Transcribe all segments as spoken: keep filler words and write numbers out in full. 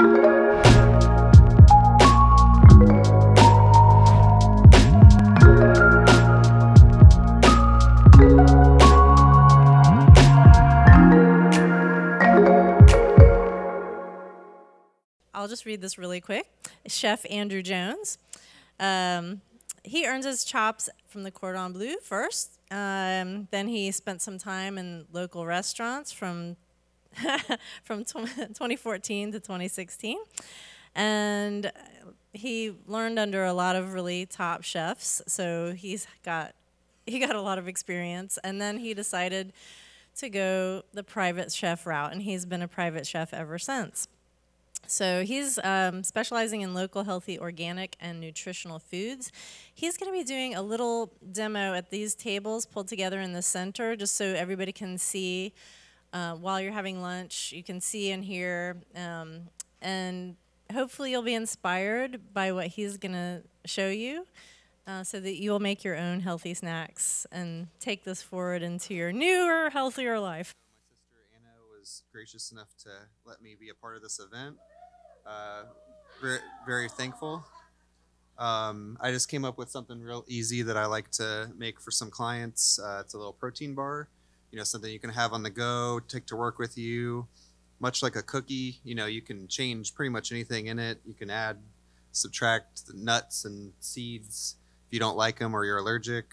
I'll just read this really quick. Chef Andrew Jones. Um, he earns his chops from the Cordon Bleu first. Um, then he spent some time in local restaurants from, from twenty fourteen to twenty sixteen. And he learned under a lot of really top chefs. So he's got, he got a lot of experience. And then he decided to go the private chef route. And he's been a private chef ever since. So he's um, specializing in local, healthy, organic, and nutritional foods. He's going to be doing a little demo at these tables pulled together in the center, just so everybody can see uh, while you're having lunch. You can see and hear, um, and hopefully you'll be inspired by what he's going to show you uh, so that you'll make your own healthy snacks and take this forward into your newer, healthier life. Gracious enough to let me be a part of this event. Uh, very, very thankful. Um, I just came up with something real easy that I like to make for some clients. Uh, it's a little protein bar, you know, something you can have on the go, take to work with you. Much like a cookie, you know, you can change pretty much anything in it. You can add, subtract the nuts and seeds if you don't like them or you're allergic.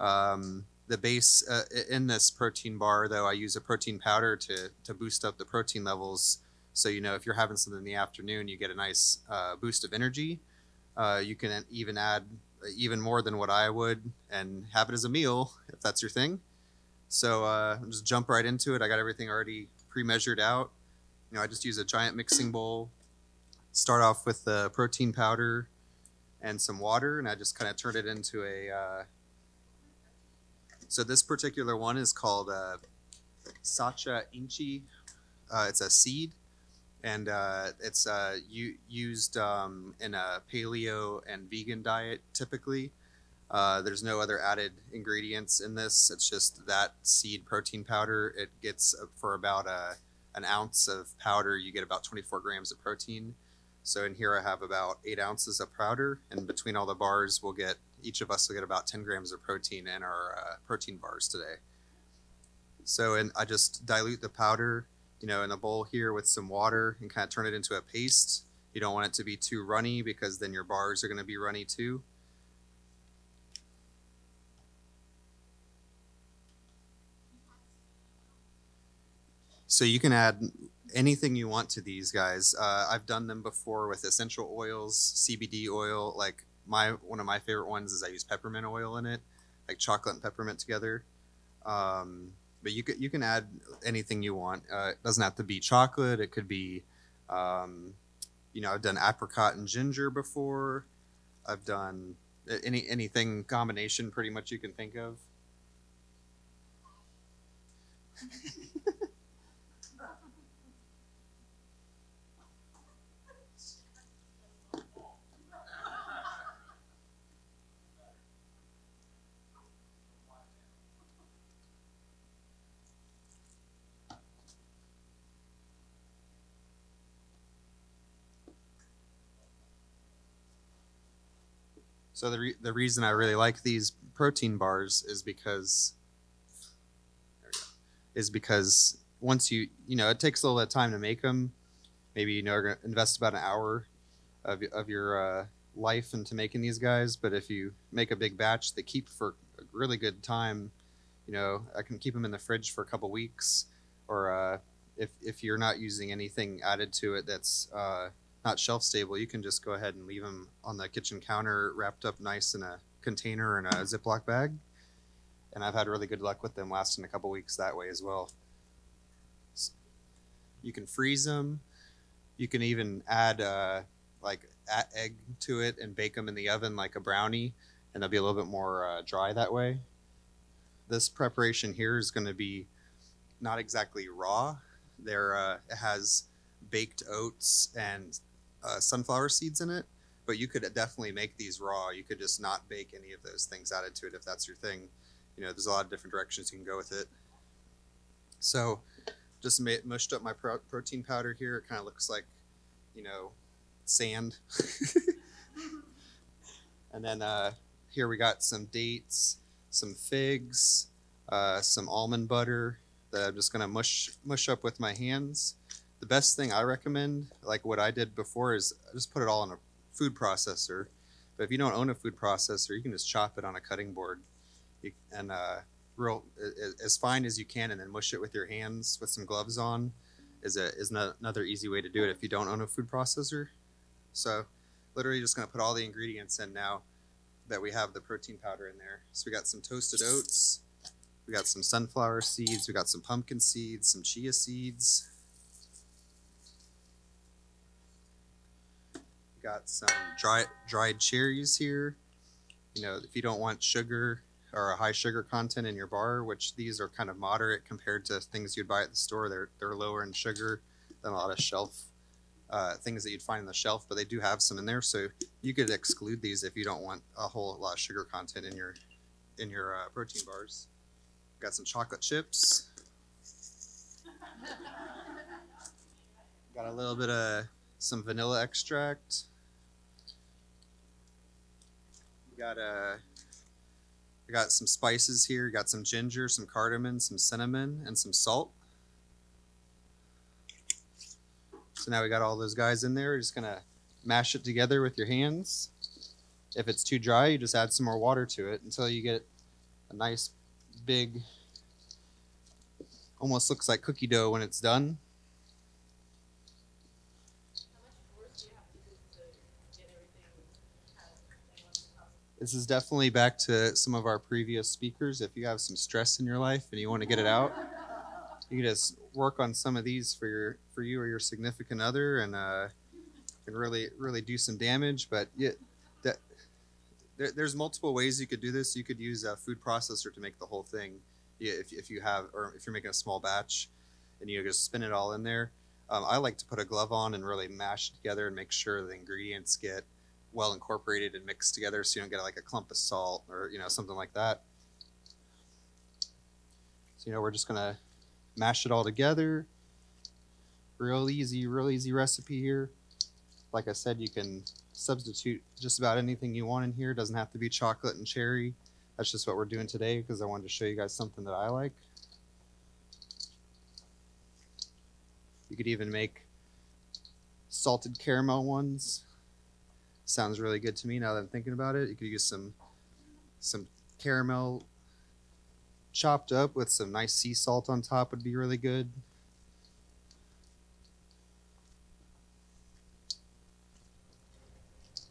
Um, The base uh, in this protein bar, though, I use a protein powder to, to boost up the protein levels. So, you know, if you're having something in the afternoon, you get a nice uh, boost of energy. Uh, you can even add even more than what I would and have it as a meal, if that's your thing. So uh, just jump right into it. I got everything already pre-measured out. You know, I just use a giant mixing bowl, start off with the protein powder and some water, and I just kind of turn it into a... Uh, So this particular one is called uh, Sacha Inchi. Uh, it's a seed, and uh, it's uh, used um, in a paleo and vegan diet typically. Uh, there's no other added ingredients in this. It's just that seed protein powder. It gets uh, for about a, an ounce of powder, you get about twenty-four grams of protein. So in here I have about eight ounces of powder, and between all the bars we'll get each of us will get about ten grams of protein in our uh, protein bars today. So and I just dilute the powder, you know, in a bowl here with some water and kind of turn it into a paste. You don't want it to be too runny because then your bars are going to be runny too. So you can add anything you want to these guys. Uh, I've done them before with essential oils, C B D oil, like My one of my favorite ones is I use peppermint oil in it, like chocolate and peppermint together. Um, but you can you can add anything you want. Uh, it doesn't have to be chocolate. It could be, um, you know, I've done apricot and ginger before. I've done any anything combination pretty much you can think of. So the, re the reason I really like these protein bars is because there we go, is because once you, you know, it takes a little bit of time to make them. Maybe, you know, you're going to invest about an hour of, of your uh, life into making these guys. But if you make a big batch, they keep for a really good time. You know, I can keep them in the fridge for a couple weeks. Or uh, if, if you're not using anything added to it that's... Uh, not shelf stable, you can just go ahead and leave them on the kitchen counter wrapped up nice in a container and a Ziploc bag. And I've had really good luck with them lasting a couple weeks that way as well. So you can freeze them. You can even add uh, like add egg to it and bake them in the oven like a brownie, and they'll be a little bit more uh, dry that way. This preparation here is going to be not exactly raw. There, uh, it has baked oats and Uh, sunflower seeds in it, but you could definitely make these raw. You could just not bake any of those things added to it if that's your thing. You know, there's a lot of different directions you can go with it. So just made, mushed up my pro protein powder here. It kind of looks like you know, sand. And then uh, here we got some dates, some figs, uh, some almond butter that I'm just gonna mush mush up with my hands. The best thing I recommend, like what I did before, is just put it all in a food processor. But if you don't own a food processor, you can just chop it on a cutting board and uh, real as fine as you can, and then mush it with your hands with some gloves on. Is a is another easy way to do it if you don't own a food processor. So, literally just gonna put all the ingredients in now that we have the protein powder in there. So we got some toasted oats, we got some sunflower seeds, we got some pumpkin seeds, some chia seeds. Got some dry, dried cherries here. You know, if you don't want sugar or a high sugar content in your bar, which these are kind of moderate compared to things you'd buy at the store. They're, they're lower in sugar than a lot of shelf, uh, things that you'd find on the shelf, but they do have some in there. So you could exclude these if you don't want a whole lot of sugar content in your, in your uh, protein bars. Got some chocolate chips. Got a little bit of some vanilla extract. We got a, we got some spices here. We got some ginger, some cardamom, some cinnamon, and some salt. So now we got all those guys in there. We're just gonna mash it together with your hands. If it's too dry, you just add some more water to it until you get a nice big, almost looks like cookie dough when it's done. This is definitely back to some of our previous speakers. If you have some stress in your life and you want to get it out, you can just work on some of these for your for you or your significant other, and uh, can really really do some damage. But yeah, that, there, there's multiple ways you could do this. You could use a food processor to make the whole thing, yeah, if if you have, or if you're making a small batch, and you just spin it all in there. Um, I like to put a glove on and really mash it together and make sure the ingredients get well incorporated and mixed together, so you don't get like a clump of salt or, you know, something like that. So, you know, we're just gonna mash it all together. Real easy, real easy recipe here. Like I said, you can substitute just about anything you want in here. It doesn't have to be chocolate and cherry. That's just what we're doing today because I wanted to show you guys something that I like. You could even make salted caramel ones. Sounds really good to me now that I'm thinking about it. You could use some some caramel chopped up with some nice sea salt on top would be really good.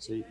So you,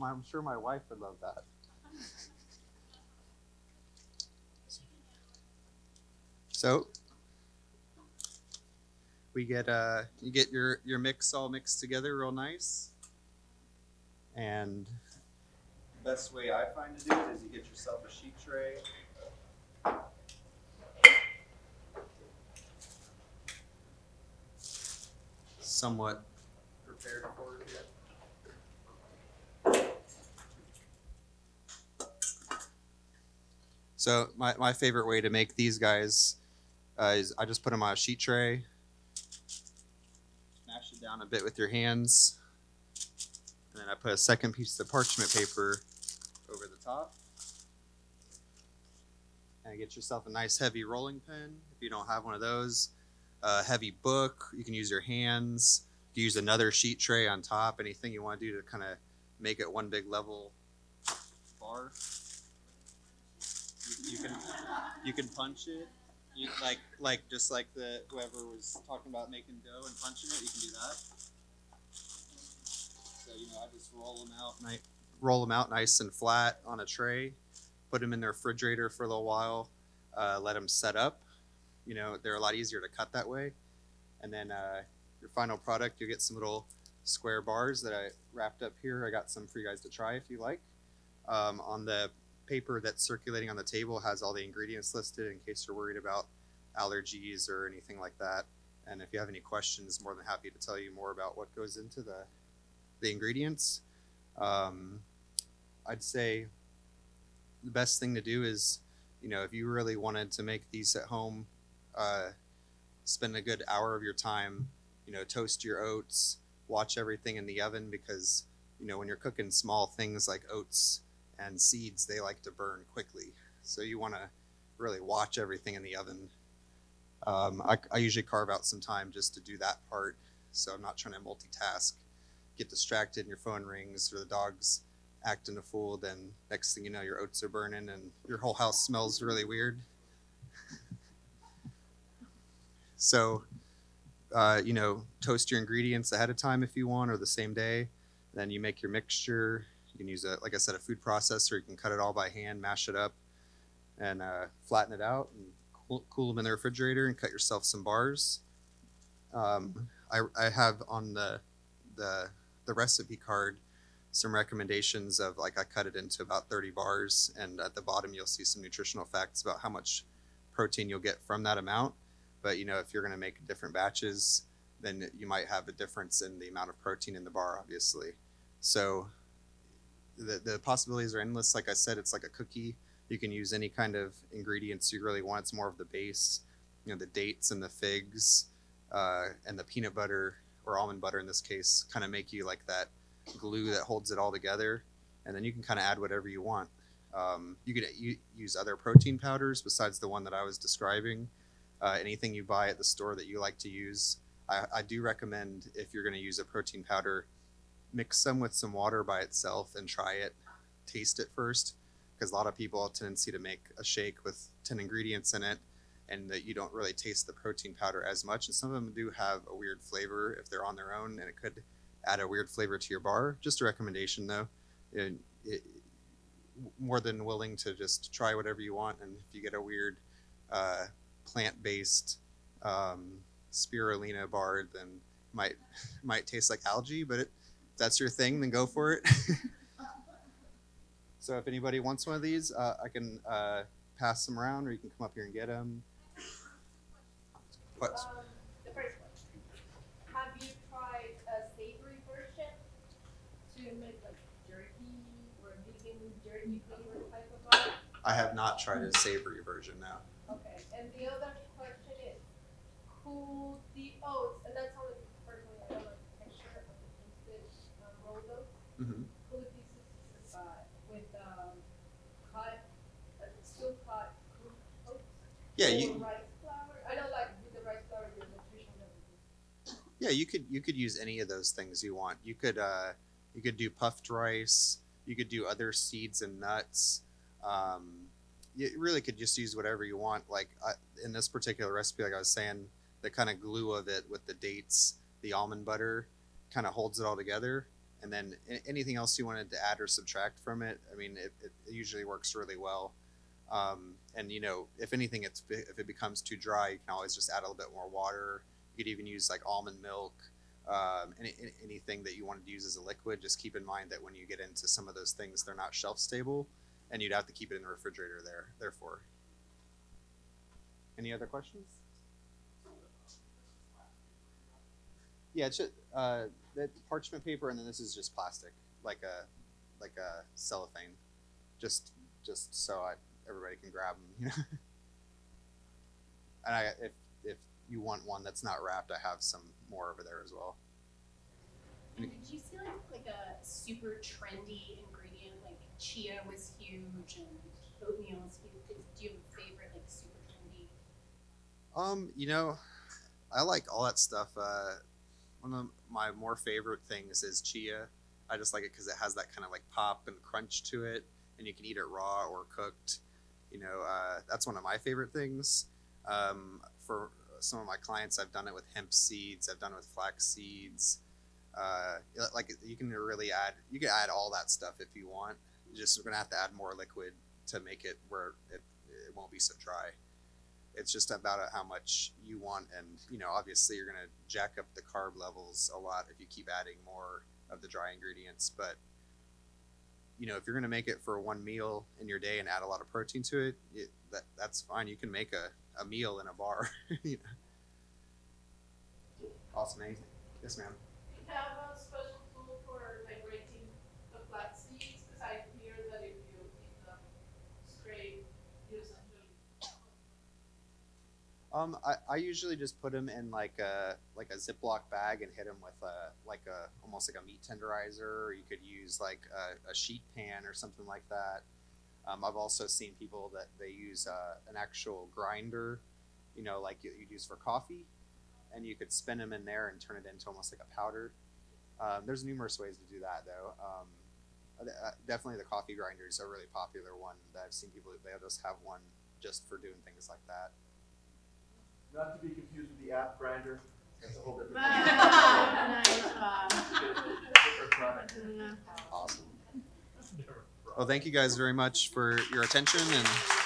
I'm sure my wife would love that. So we get uh, you get your, your mix all mixed together real nice. And the best way I find to do it is you get yourself a sheet tray. Somewhat prepared for it yet. So my, my favorite way to make these guys uh, is I just put them on a sheet tray. Down a bit with your hands, and then I put a second piece of parchment paper over the top, and get yourself a nice heavy rolling pin. If you don't have one of those, a heavy book, you can use your hands. You can use another sheet tray on top, anything you want to do to kind of make it one big level bar. You, you can you can punch it. You, like, like just like the whoever was talking about making dough and punching it, you can do that. So, you know, I just roll them out, and I roll them out nice and flat on a tray, put them in the refrigerator for a little while, uh, let them set up. You know, they're a lot easier to cut that way. And then uh, your final product, you get some little square bars that I wrapped up here. I got some for you guys to try if you like. Um, on the paper that's circulating on the table has all the ingredients listed in case you're worried about allergies or anything like that. And if you have any questions, more than happy to tell you more about what goes into the, the ingredients. Um, I'd say the best thing to do is you know, if you really wanted to make these at home, uh, spend a good hour of your time, you know, toast your oats, watch everything in the oven, because, you know, when you're cooking small things like oats and seeds, they like to burn quickly. So you want to really watch everything in the oven. Um, I, I usually carve out some time just to do that part, so I'm not trying to multitask, get distracted and your phone rings or the dog's acting a fool, then next thing you know, your oats are burning and your whole house smells really weird. So, uh, you know, toast your ingredients ahead of time if you want, or the same day. Then you make your mixture. You can use, a, like I said, a food processor. You can cut it all by hand, mash it up, and uh, flatten it out, and cool, cool them in the refrigerator, and cut yourself some bars. Um, I, I have on the, the, the recipe card some recommendations of, like, I cut it into about thirty bars, and at the bottom you'll see some nutritional facts about how much protein you'll get from that amount. But, you know, if you're going to make different batches, then you might have a difference in the amount of protein in the bar, obviously. So the, the possibilities are endless. Like I said, it's like a cookie. You can use any kind of ingredients you really want. It's more of the base, you know, the dates and the figs uh, and the peanut butter or almond butter in this case kind of make you like that glue that holds it all together. And then you can kind of add whatever you want. Um, you could use other protein powders besides the one that I was describing. Uh, anything you buy at the store that you like to use. I, I do recommend, if you're going to use a protein powder, mix some with some water by itself and try it. Taste it first, because a lot of people have a tendency to make a shake with ten ingredients in it, and that you don't really taste the protein powder as much. And some of them do have a weird flavor if they're on their own, and it could add a weird flavor to your bar. Just a recommendation, though. It, it, more than willing to just try whatever you want, and if you get a weird... Uh, plant-based um, spirulina bar, then might might taste like algae, but it, if that's your thing, then go for it. So if anybody wants one of these, uh, I can uh, pass them around, or you can come up here and get them. What? Um, the first one. Have you tried a savory version to make like jerky or vegan jerky flavor type of bar? I have not tried a savory version, no. Okay, and the other question is, who the oats, and that's only first one I love the texture of the instant um, rolled oats. Mm-hmm. Who these uh, with um, cut, uh, still cut oats? Yeah, you. Rice flour. I know, like with the rice flour, the nutrition level. Yeah, you could you could use any of those things you want. You could uh, you could do puffed rice. You could do other seeds and nuts. Um, You really could just use whatever you want. Like I, in this particular recipe, like I was saying, the kind of glue of it with the dates, the almond butter kind of holds it all together. And then anything else you wanted to add or subtract from it, I mean, it, it usually works really well. Um, and, you know, if anything, it's, if it becomes too dry, you can always just add a little bit more water. You could even use like almond milk, um, any, anything that you wanted to use as a liquid. Just keep in mind that when you get into some of those things, they're not shelf stable. And you'd have to keep it in the refrigerator there, therefore. Any other questions? Yeah, it's just, uh, that parchment paper, and then this is just plastic, like a, like a cellophane, just, just so I, everybody can grab them. You know? And I, if, if you want one that's not wrapped, I have some more over there as well. And did you see like, like a super trendy ingredient, like chia was huge and oatmeal was huge? Do you have a favorite like super trendy? Um, you know, I like all that stuff. Uh, one of my more favorite things is chia. I just like it because it has that kind of like pop and crunch to it, and you can eat it raw or cooked. You know, uh, that's one of my favorite things. Um, for some of my clients, I've done it with hemp seeds. I've done it with flax seeds. Uh, like you can really add, you can add all that stuff if you want. You're just gonna have to add more liquid to make it where it, it won't be so dry. It's just about how much you want, and you know, obviously you're gonna jack up the carb levels a lot if you keep adding more of the dry ingredients. But you know, if you're gonna make it for one meal in your day and add a lot of protein to it, it that that's fine. You can make a a meal in a bar. You know. Awesome, amazing. Yes, ma'am. Have a special tool for liberating the flax seeds? Because I hear that if you eat them straight, you just enjoy Um, I, I usually just put them in like a like a Ziploc bag and hit them with a like a almost like a meat tenderizer, or you could use like a, a sheet pan or something like that. Um, I've also seen people that they use uh, an actual grinder, you know, like you, you'd use for coffee, and you could spin them in there and turn it into almost like a powder. Um, there's numerous ways to do that though. Um, Uh, definitely the coffee grinder is a really popular one that I've seen people, they'll just have one just for doing things like that. Not to be confused with the app grinder. That's a whole different thing. Awesome. Well, thank you guys very much for your attention. and.